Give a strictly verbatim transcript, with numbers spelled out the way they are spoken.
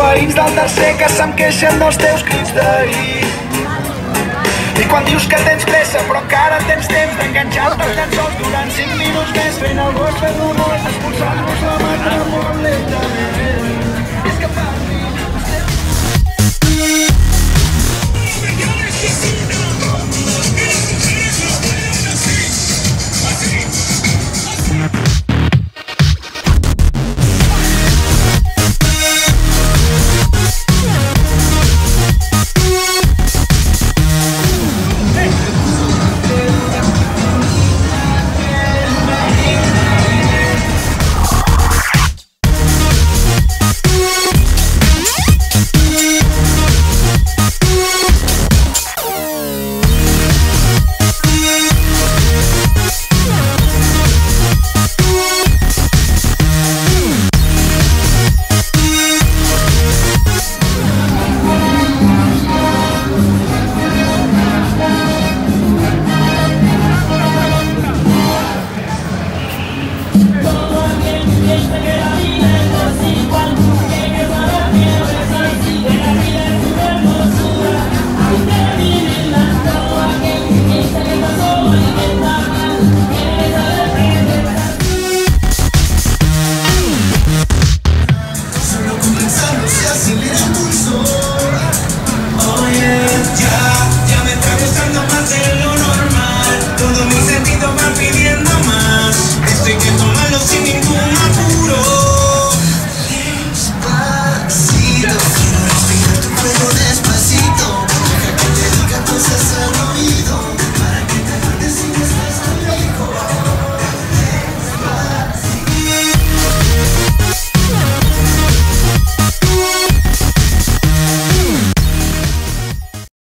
veïns del tercer que se'm queixen dels teus crits d'ahir. I quan dius que tens pressa però encara tens temps d'enganxar-te tan sols durant cinc minuts més fent el gos, fent l'humor, expulsant-nos la mà.